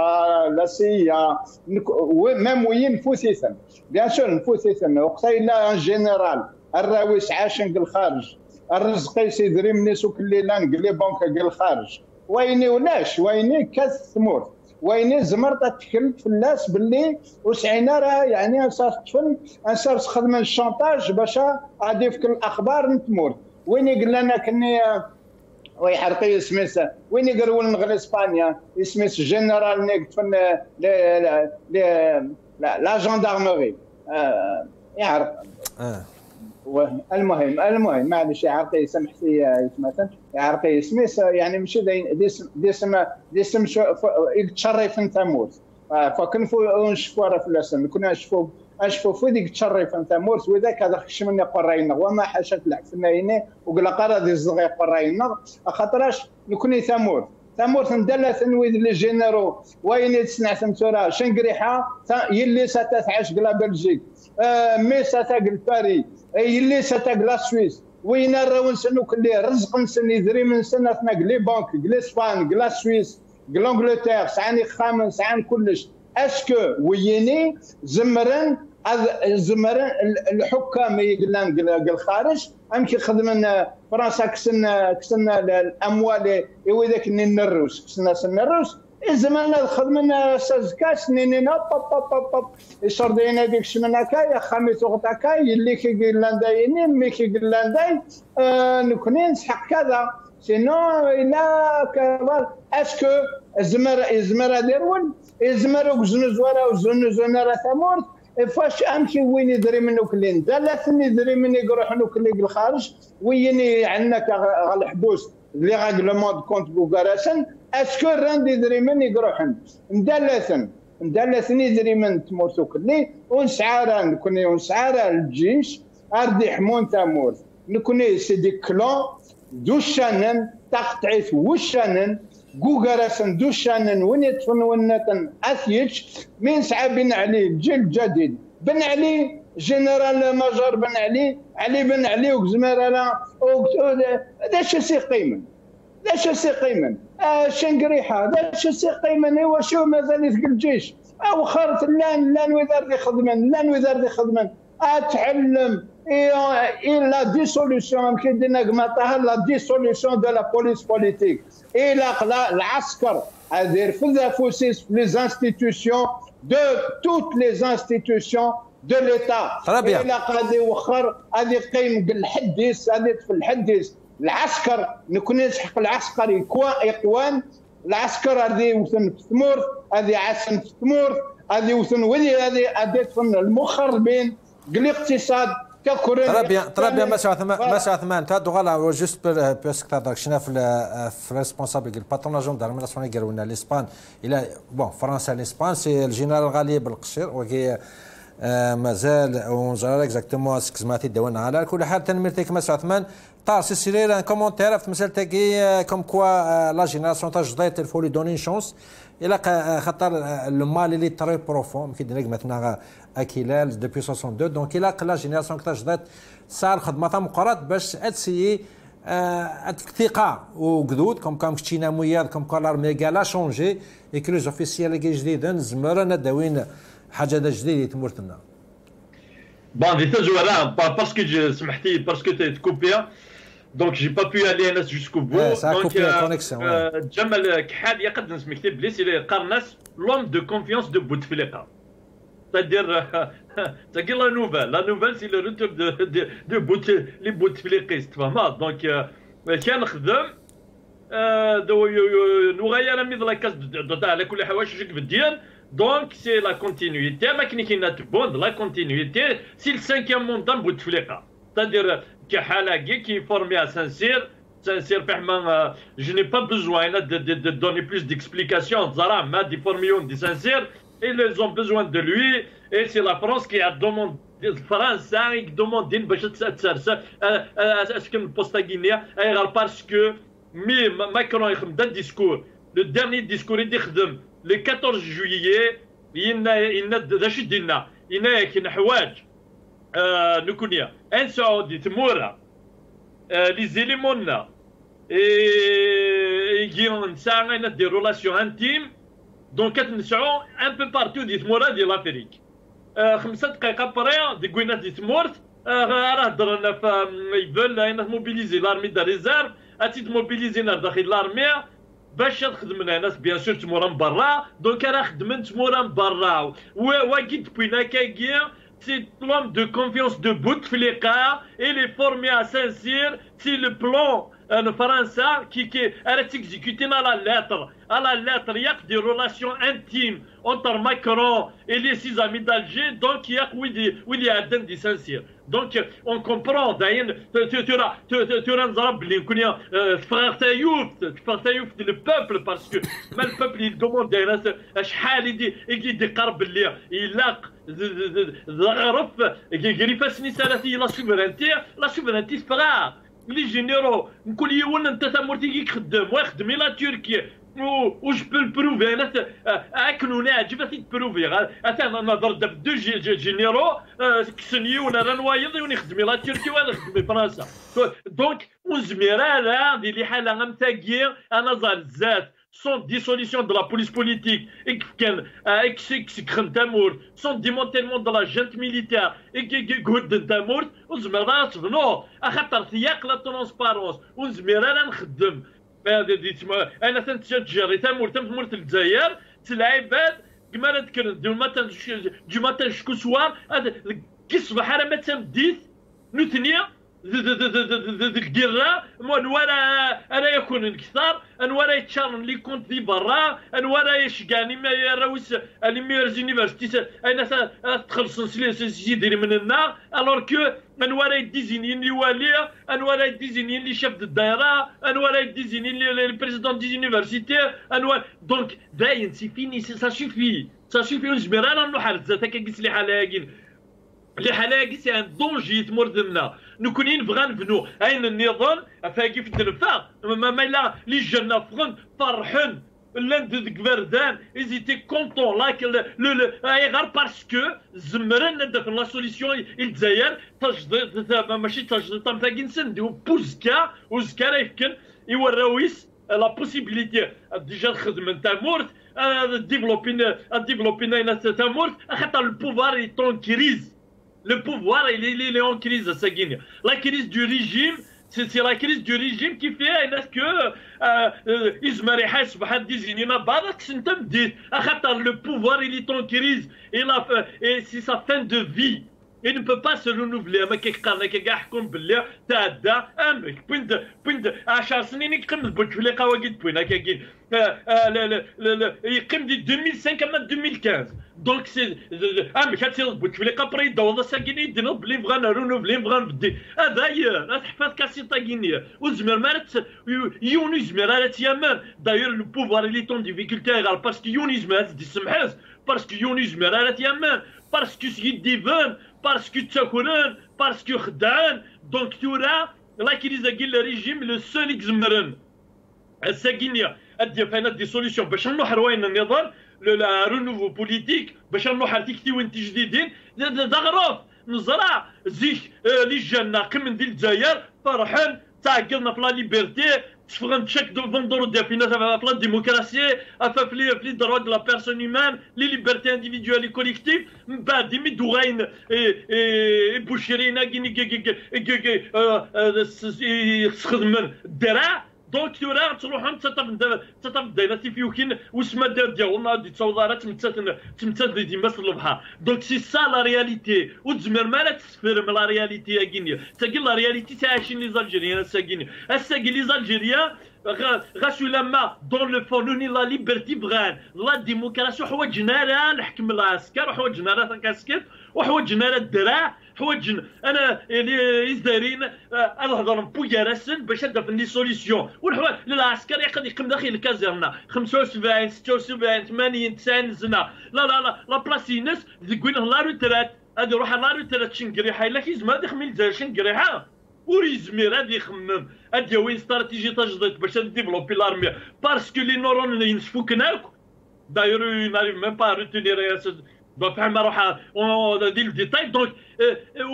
لا سيا ميم وين نفوسيسن بيان سور نفوسيسن وقتي لا ان جينيرال الراويس عاشن قال الخارج الرزقي سيدري منيس وكلي لا نقلي بنك قال الخارج ويني ولاش ويني كاس ثمور ويني زمرت تكلت في الناس باللي وسعينا راه يعني صار طفل صار خدمه الشونتاج باش غادي في الاخبار نتمور وين قلنا لنا كني ويحرقي سميس وين يقولوا لنا غير اسبانيا سميس جنرال نيك فن لا لا لا جندارمري يعرق المهم المهم معليش يعرقي سمح لي مثلا يعرقي سميس يعني ماشي دي اسم دي اسم يتشرف انت مورس فكنفو نشوفوا راه في الاسم كنا نشوفوا اشفو في ديك تشرف انت مورس وذاك هذا خشمنا قراينا وما حاشاك لعفنا هنا وقلا قرا دي الزغير قراينا خاطرش نكوني ثمور ثمور ندلا ثنوي لي جينيرو وين تسنع ثمتورا شنقريحه يلي ستتعش قلا بلجيك آه مي ستاقل باري يلي ستاقل السويس وين راهو نسنو كلي رزق نسن يدري من سنه تنقلي بانك قلي اسبان قلا السويس قلا انجلتير سعاني خامن سعان كلش اسكو ويني زمرن زمرن الحكام يقلان قال الخارج امشي خدمنا فرنسا كسنا كسنا الاموال وذاك النروس كسنا سن الروس زمرنا خدمنا سازكاس نينا طب طب طب الشردينا ديك شمنا كاي خميتو غطا كاي اللي كيقلان داينين مي كيقلان داي نكوني نسحق كذا سينو الى اسكو الزمر الزمر ديرون الزمر زنزوره وزنزوره راه ثمور فاش امشي وين يدري منو كلين دلاتني يدري مني يروح نوكلي الخارج ويني عندك الحبوس لي ريغلمون كونت بوغاراسن اسكو راند يدري مني يروح ندلاتن ندلاتني يدري من تمورتو كلي ونسعاره نكوني ونسعاره الجيش اردي حمون تمور نكوني سي دي كلون دوشانن تقطعيت وشانن غوغارسن دوشانن ونيت فنونتن اثيج من سعى بن علي الجيل الجديد بن علي جنرال ماجور بن علي علي بن علي وكزمرالا هذا شي قيمن هذا شي قيمن الشنقريحه هذا شي قيمن هو شو مازال في الجيش او خرت لان لان وزارة خدمن لان وزارة خدمن اتعلم et la dissolution la dissolution de la police politique et l'ascar les institutions de toutes les institutions de l'État et la ترى بيان ترى بيان مسعى ثمان مسعى ثمان تاع دوغالا جوست باسكو تاع شنا في في ريسبونسابل الباتروناج جوندارم ناسيونال قالوا لنا الاسبان الى بون فرنسا الاسبان سي الجنرال غالي بالقشير وكي مازال ونجرى اكزاكتومون سكزماتي داونا على كل حال تنميرتك مسعى ثمان طار سي سيرير ان كومونتير في مسال تاكي كوم كوا لا جينيراسيون تاع جديت الفو لي دوني شونس الى خاطر لو مال اللي تري بروفون كي ديرك مثلا اكيلال دوبوي اثنين وستين دونك الى لا جينيراسيون كي جديت صار خدمه تاع مقرات باش اتسيي الثقه وجدود كوم كام كتينا موياد كوم كولار ميغالا شونجي اي كو لي زوفيسيال كي جديدين زمرنا داوين حاجه جديده تمرتنا بون دي تجو لا باسكو سمحتي باسكو تكوبي Donc j'ai pas pu aller jusqu'au bout. Ouais, ça a Donc Jamal Khad يقدر نسميك بليس اللي قرنس l'homme de confiance de Bouteflika. C'est-à-dire c'est-à-dire la nouvelle, la nouvelle c'est le retour de de de Bouteflikistes فهمت Donc كان نخدم نغير مثل كاس على كل حواشيك في الديار Donc c'est la continuité ما كاين كاين تبون la continuité c'est le cinquième mandat Bouteflika. C'est-à-dire كحلاقي كي فورمي اسانسير Sir Pehman, je n'ai pas besoin de, de, de donner plus d'explications. Zaram m'a dit Formiyoun, dit sincère, ils ont besoin de lui, et c'est la France qui a demandé. France a demandé à ce que le poste guinéen aille parce que Macron a fait un discours. Le dernier discours est le quatorze juillet, il a dit qu'il y a des choses. Un Saoudi, Tmoura, les éléments, et il y a des relations intimes, donc un peu partout de Tmoura de l'Afrique. خمسة دقائق برا دي كوينات دي تمورت راه هضرنا فايبل هنا موبيليزي لارمي دا ريزيرف اتي موبيليزينا داخل لارمي باش تخدمنا ناس بيان سور تمورا من برا دونك راه خدمنا تمورا من برا واكيد بوينا كاكيا سي بلان دو كونفيونس دو بوتفليقه اي فورمي ا سانسير سي لو بلان En France, qui est exécuté à la lettre, à la lettre, il y a des relations intimes entre Macron et les six amis d'Alger, donc il y a William Aden de Saint-Cyr. Donc on comprend, d'ailleurs, tu as un arabe, tu as un frère Tayouf, le peuple, parce que le peuple, il demande à la chalité, il dit qu'il il a. La souveraineté, la souveraineté, c'est pas. Les généraux, nous la Turquie. Où je peux le prouver. Je vais te prouver. On a deux généraux qui sont on a la Turquie et la France. Donc, on se met là, on a la sans dissolution de la police politique, sans démantèlement de la junte militaire, et la transparence, du matin jusqu'au soir, ذي القرة ونورا أنا يكون انكسار ونورا يتشارن اللي كنت ذي برا ونورا يشقاني ما يراوس اللي ميرزيني فاش أنا تخلصن سيدري من النار ألور كو ونورا يديزينين اللي والي ونورا يديزينين اللي شاف الدايرة ونورا يديزينين اللي بريزيدون دي زونيفرسيتي دونك باين سي فيني سا سوفي سا سوفي ونجبر أنا نحرز زاتاك قيس لي حلاقين لي حلاقي سي أن دونجي تمرضنا Nous connaissons un Néron, les jeunes Afghans, l'un des gouvernants, ils étaient contents parce que la solution est d'ailleurs, la possibilité de développer ta mort, le pouvoir est en crise. Le pouvoir, il est, il est en crise, ça gagne. La crise du régime, c'est la crise du régime qui fait que Ismaël Hass va désigner le pouvoir, il est en crise. Et, et c'est sa fin de vie. Il ne peut pas se renouveler. deux mille cinq à deux mille quinze. Donc c'est ah mais quand vous voulez qu'après dans ça guinée de nous les vrais renouveler vrais d'ailleurs la تحفظ كاسيط غينيا وزمر مارت يونس مرات يمن d'ailleurs le pouvoir il est en difficulté parce que يونس مارت تسمحوا parce que يونس مرات يمن parce que يديفن parce que تاكلان parce que خدعان donc تورا لا كريزا كي لو ريجيم لو سول يزمرن هسا غينيا ادي فينا دي سوليوشن باش نحروا وين النظام لا رونوفو بوليتيك باش نروح تكتيوين تجديدين زغروف نزرع زيك لي جانا قمن ديال الجزائر فرحان تعقلنا في لا ليبرتي تفغن تشك دو فندور ديالنا في لا ديموكراسي افافلي في لي دروا دو لا بيرسون هيومان لي ليبرتي انديفيدوال لي كوليكتيف من بعد ديمي دوغين بوشيرينا كي خدمن الدرع دونك تورا تروحوا تتفضل تتفضل في فيوكين وسما دار ديالهم غادي تصوضا تمثل تمثل ديما في البحر دونك سي سا لا رياليتي وتزمر مالا تسفر من لا رياليتي اكينيا تاكي لا رياليتي تعاشين لي زالجيريان ساكينيا الساكي لي زالجيريان غاسولما دون لو فونوني لا ليبرتي بغان لا ديموكراسي حوايجنا راه الحكم العسكر حوايجنا راه كاسكت وحوايج مال الدراع حوايج انا يزدارين نهضر بويا راسن باش ندير لي سوليسيون والحوايج للعسكر يقدر يقم داخل الكازرنا خمسة وسبعين ستة وسبعين ثمانين تسعين سنه لا لا لا لا بلاسينس تقول لا روترات هادي روح لا روترات شنقريحه الا كيزما هادي خميل شنقريحه وريزمير هادي يخمم هادي يوين استراتيجي تجديد باش ديفلوبي لارمي باسكو لي نورون ينسفوكناك داير ناريف ميم با روتينير دونك فحال ما نروح ندير الديتاي دونك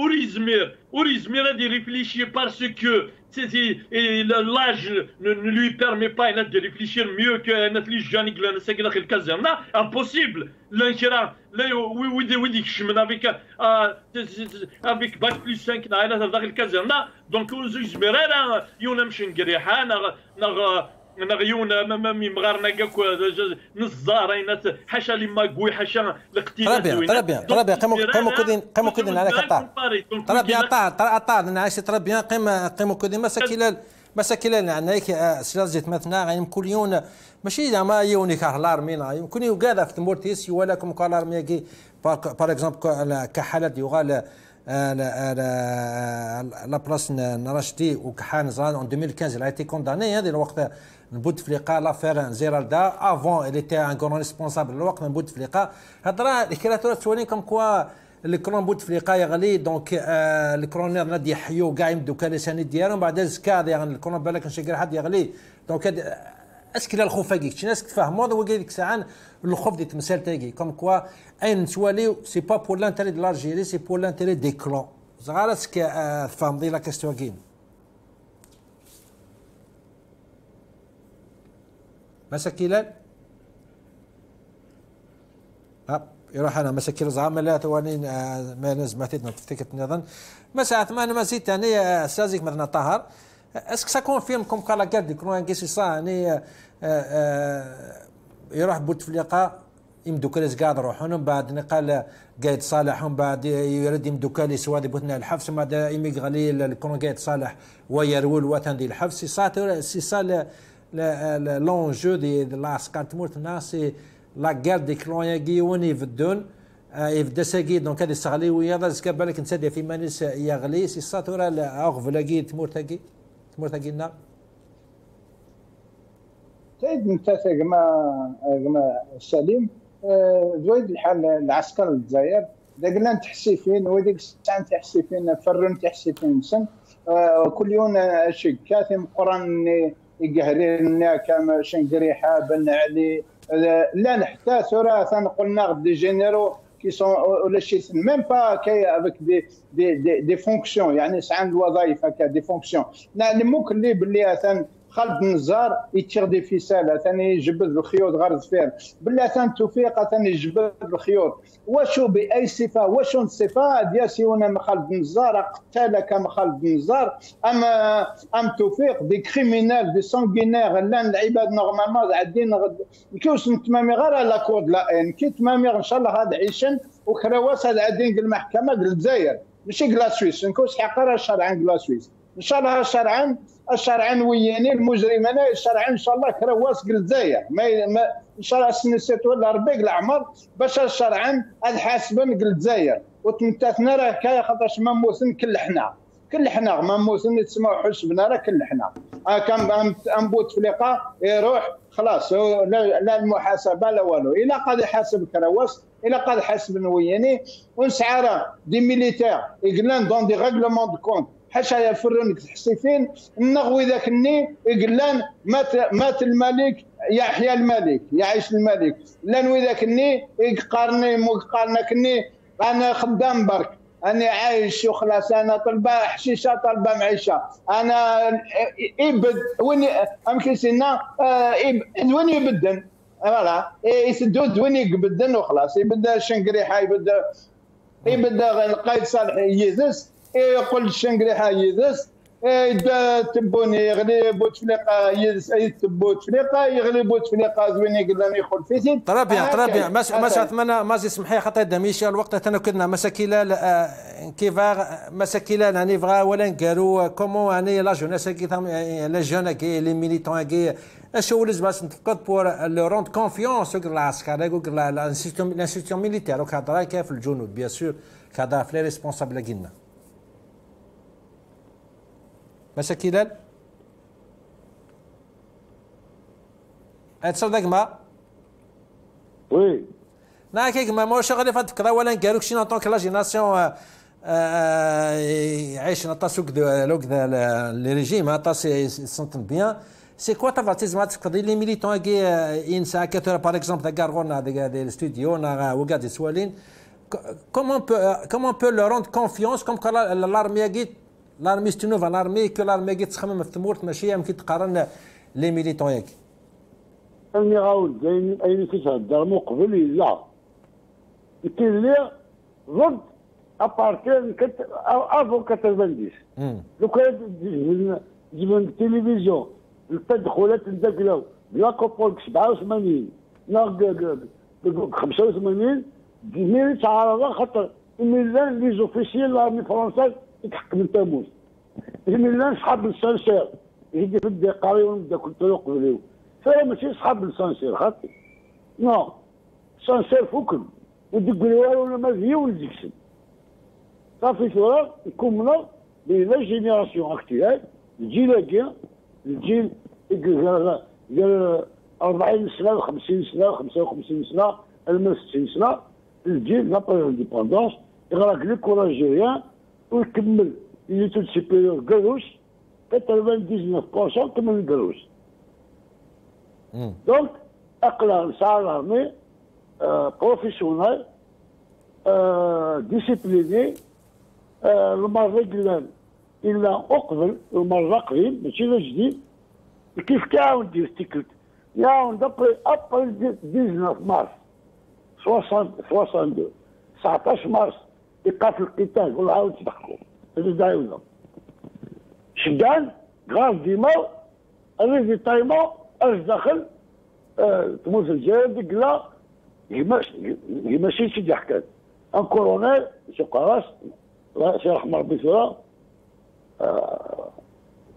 وريزمير وريزمير هادي ريفليشي باسكو سي لاج نو لوي بيرمي با ان دو ريفليشير ميو كو ان لي جاني كلان ساكن داخل الكازرنا امبوسيبل لانكرا لا وي وي ويديك شمن افيك افيك باك بلس خمسة نايله داخل الكازرنا دونك وريزمير انا يونا مشي نقريحه انا نغيون مامي مغارنا كاك نزارين حاشا لي ماكوي حاشا الاقتتال ترى بيان ترى بيان قيموا قيموا كودين قيموا كودين على كطار ترى بيان طار ترى طار انا عايش ترى بيان قيموا قيموا كودين مساكيل مساكيل عندنا هيك سلاجت مثلا غيم كل يوم ماشي زعما يوني كهلار مينا يمكن يوكادا في تمورتيس ولا كم كهلار ميكي باغ اكزومبل كحالات يغال لا بلاس نراشدي وكحان زران ان deux mille quinze elle a été condamnée هذه الوقت بوتفليقه لافير زيرالدا افون elle était un grand responsable الوقت من بوتفليقه هضره الكراتور توري كوم كوا الكرون بوتفليقه يغلي دونك الكرونير نادي يحيو كاع يمدو كالساني ديالهم بعد الزكا ديال الكرون بالك نشكل حد يغلي دونك اسكن الخوف هكيك شي ناس تفهموا وكايديك ساعه الخوف ديال التمثال تاعي كوم كوا اين نتواليو سي با بور لانتيري دو لالجيري سي بور لانتيري دي كلون صغار اسك تفهم دي لا كاستيون كيم مساكيلان اب يروح انا مساكيل زعما لا تواني ما نزمت تفتكر نظن ما ساعات ما انا ما زيت انا استاذك مثلا طاهر اسك سا كونفيرم كوم كالا كاد دي كلون كي سي سا يعني يروح بوتفليقه يمدو كاليس قاعد روحهم بعد نقال قايد صالح ومن بعد يرد يمدو كاليس وادي بوثنا الحبس ومن بعد يميغالي الكون قايد صالح ويرول وتندي الحبس سي سا سي سا لونجو دي العسكر تموت الناس لا كار دي كلون يجيون يفدون يفدا ساكي دونك هذه السغلي ويا راسك بالك نسدي في مانيس يغلي سي سا تورا اغفلاكي تمور تاكي تمور تاكي النار سيد نتاس كما كما سليم زويد الحال العسكر الجزائر قلنا تحسي فين وهذيك الساعه تحسي فين فرن تحسي فين نسن كل يوم شكات مقرن يقهرنا كما شنقريحه بن علي لا نحتاس ثلاثه قلنا غدي جينيرو كي سون ولا شي ميم با كاي افيك دي دي دي, دي فونكسيون يعني ساعه الوظائف هكا دي فونكسيون ممكن لي باللي اثن خالد نزار يتيغ دي فيسال ثاني يجبد الخيوط غير زفير بلا ثاني توفيق ثاني يجبد الخيوط واشو باي صفه واشو الصفه ديال سيونا خالد نزار قتالك خالد نزار ام ام توفيق دي كريمينال دي سانغينير لان العباد نورمالمون قاعدين كيوص تمامي غير على لا كور لا ان كي تمامي ان شاء الله غاد عيشن وكراواس قاعدين المحكمه الجزائر ماشي كلا سويس نكونش حقرا شرعا كلا سويس ان شاء الله شرعا الشرعان وياني المجرم انا الشرعان ان شاء الله كرواسك الجزائر ما, ما ان شاء الله سنسيت ولا ربيك العمر باش الشرعان الحاسبن الجزائر وتمتاتنا راه كاي خاطرش ماموسن كلحنا كلحنا ماموسن تسمعوا حسبنا راه كلحنا كان بوتفليقه يروح خلاص لا المحاسبه لا والو الا قد يحاسب كرواس الا قد يحاسب وياني ونسعى راه دي ميليتير يقلان دون دي ريغلومون دو كونت حاشا يا فرنك تحسي فين النغوي ذاك الني قلان مات مات الملك يحيى الملك يعيش الملك لانوي ذاك الني قارني مو قارنا كني انا خدام برك انا عايش وخلاص انا طلبه حشيشه طلبه معيشه انا ابد وين امكن سينا وين يبدل فوالا يسدو وين يبدل وخلاص يبدا شنقريحه يبدا يبدا القايد صالح يزس يقول الشنقريحه يدس يدا تبوني يغلي بوتفليقه يسيد بوتفليقه يغلي بوتفليقه زويني قدام يخرج في سيد طرابيع طرابيع ماش عثمان مازي سمحي خاطر دميشي الوقت تاعنا كنا مساكيل كيف مساكيل يعني فغا ولا نكارو كومون يعني لا جوناس كي لا جون كي لي ميليتون كي اشو لازم باش نتقد بور لو روند كونفيونس كو العسكري كو لانستيتيون لانستيتيون ميليتير كادرا كيف الجنود بيان سور كادرا فلي ريسبونسابل كينا مساكيلال اتصدق ما وي ناكيك ما موش غادي فهاد الكره ولا نكاروك شي نطونك لا جيناسيون عايشين طاسوك لو كذا لي ريجيم طاسي سنتن بيان سي كوا تفاتيز ما تقضي لي ميليتون كي انسا كثر باغ اكزومبل تاع كارغونا هذيك ديال الاستوديو نا وكاد سوالين كومون بو كومون بو لو روند كونفيونس كوم لارمي كي لارمي ستنوفا لارمي كو لارمي كي تخمم في التمورت ماشي يمكن تقارن لي ميليتون ياك اللي غاول جايين اين كيتهضر من قبل لا كاين لي ضد ابارتين افو تسعين لو كان جبنا التلفزيون التدخلات ندقلو بلا كوبول سبعة وثمانين ناقل خمسة وثمانين جميل تعارض خاطر ميلان لي زوفيسيال لارمي فرونسيز يتحكم التموس ميلان صحاب السانسير يجي في الدقاري ونبدا كنت نقبلو فهو ماشي صحاب السانسير خاطر نو السانسير فوكم ودقلو والو ما فيه ولديكشن صافي شهور يكملوا لا جينيراسيون اكتيال الجيل كاع الجيل ديال أربعين سنه خمسين سنه خمسة وخمسين سنه المهم ستين سنه الجيل لابري انديبوندونس يغرق لي كوراجيان ويكمل ليتود سيبيور كاروش تسعة وتسعين بالمية كمل كاروش دونك اقلا صارامي بروفيسيونيل ديسيبليني المرة قلال إلا أقبل المرة قريب ماشي لا جديد كيف كيعاود يدير تيكلت يعاود دابري أبري تسعة وتسعين مارس واحد وستين تسعطاش مارس إيقاف القتال ولا عاود تدخلوا هذا دايما شدان غاز ديماو أريد تايمو أرز داخل تموز الجيب قلا هي ماشي شي ضحكات ان كورونيل سي قراص الله يرحم ربي سورا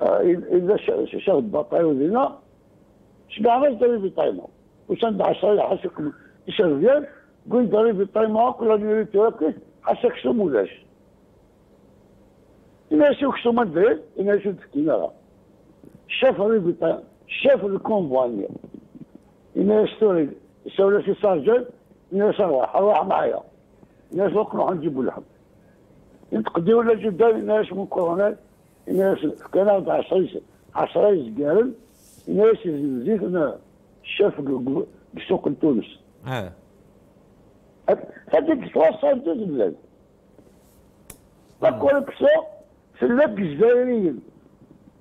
اذا شاف البطايون ديالنا شكاع علاش داري في طايمه واش عند عشرة حاشك يشرف مزيان قول داري في طايمه كل نيريتي هكاك حاشك شنو مولاش الا شي وكشو ما دري الا شي تكينا شاف ريبيطا شاف الكونفواني الا شتوري شاولا شي سارجل الا شرح روح معايا الناس وقت نروح نجيبو اللحم نتقديو ولا جدال الناس من كورونا الناس كانوا عشرين عشرين زقارن الناس زيت انا شاف بسوق تونس اه هذيك توصل للبلاد لاكو السوق في البلاد الجزائريين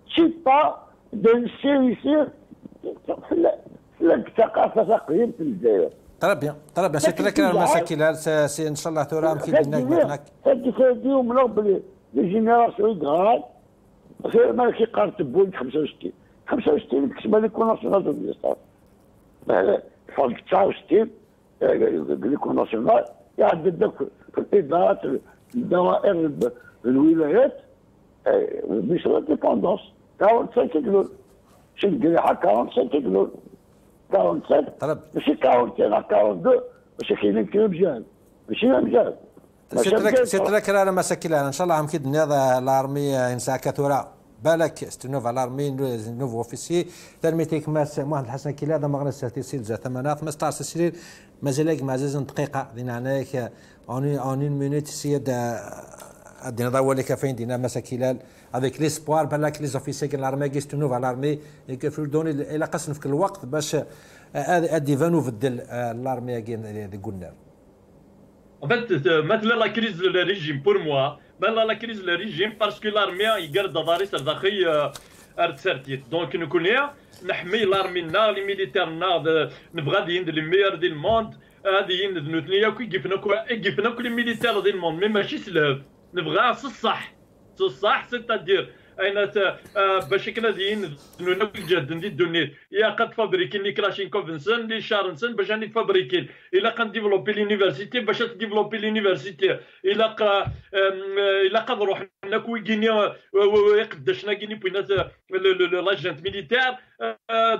شي با دون سيريسير لك ثقافه تقريبا في الجزائر طرا بيان طرا بيان سي تذكر المساكين سي ان شاء الله ترام في بلادنا هناك هاد الفيديو ملو بلي لي جينيراسيون كاع غير ما كيقارتبوا خمسة وستين خمسة وستين كتبها لي كوناسيونال دو ليستار فوق تسعة وستين لي كوناسيونال يعدد داك الادارات الدوائر الولايات ماشي لا ديبوندونس أربعة وخمسين كيلو شي قريحه خمسة وخمسين كيلو أربعة وخمسين ماشي أربعة وأربعين أربعة واثنين ماشي كاينين كاين مجال ماشي مجال سي تذكر على مساكين ان شاء الله عم كيد نياض لارمي انسا كثوره بالك ستنوف على لارمي نوف اوفيسي ترميتيك ماس محمد الحسن كيلا هذا مغرس تيسيل زعما ثمانية خمسطاش سرير مازال معزز دقيقه دينا هناك اوني اوني مينوت سيد دينا دا ولي كافين دينا مساكين هذاك ليسبوار بالك لي زوفيسي كي لارمي كي ستنوف على لارمي كيفاش دوني الى قسن في الوقت باش ادي فانوف ديال لارمي كي قلنا En fait, maintenant la crise du régime, pour moi, maintenant la crise du régime, parce que l'armée, il garde dans les sardakhi, à certains. Donc, nous connaissons, nous l'armée, les militaires, nous voulons les meilleurs du monde, nous voulons les militaires du monde, mais nous voulons, c'est ça, c'est ça, c'est-à-dire, اين باش كناديين ننوج جهد ندير الدنيا يا قد فابريكي لي كلاشينكوف نسن لي شار نسن باش راني فابريكي الا كنديفلوبي لونيفرسيتي باش تديفلوبي لونيفرسيتي الا ق الا قد روحنا كويغينيا يقدشنا كيني بينات لاجنت ميليتير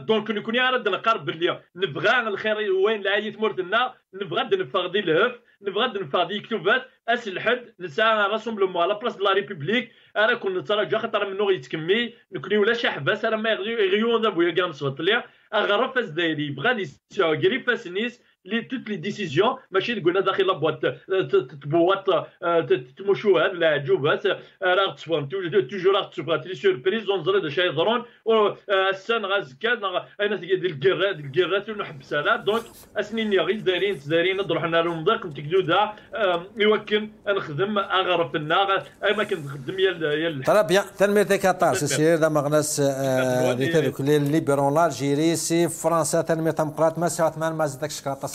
دونك نكون عارض نقرب ليا نبغى الخير وين العايد مرتنا نبغى نفقدي الهف نبغى نفقدي كتوبات اسلحد نسعى راسومبلومون على بلاص لا ريبوبليك انا كون نتراجع خاطر منو غيتكمي نكوني ولا شي حباس انا ما يغيون ابويا كاع نصوت ليه اغرف فاس دايري بغى يسعى كري فاس نيس لي توت لي ديسيزيون ماشي تقولنا داخل لا بواط تبواط تمشوا هاد العجوبات راه تصوان توجور راه تصوات لي سوربريز ونزرد شي يضرون السن غازكا انا ديال الكرات الكرات ونحبسها لا دونك اسنيني غير دايرين دايرين نروح لنا المضيق متكدوده يمكن نخدم اغرف في النار ما كنخدم يا طلب بيان تنمير ديك الطار سي سير دا مغناس لي تاك لي بيرون لالجيري سي فرنسا تنمير تمقرات ما ساعه ما ما زدكش كاطا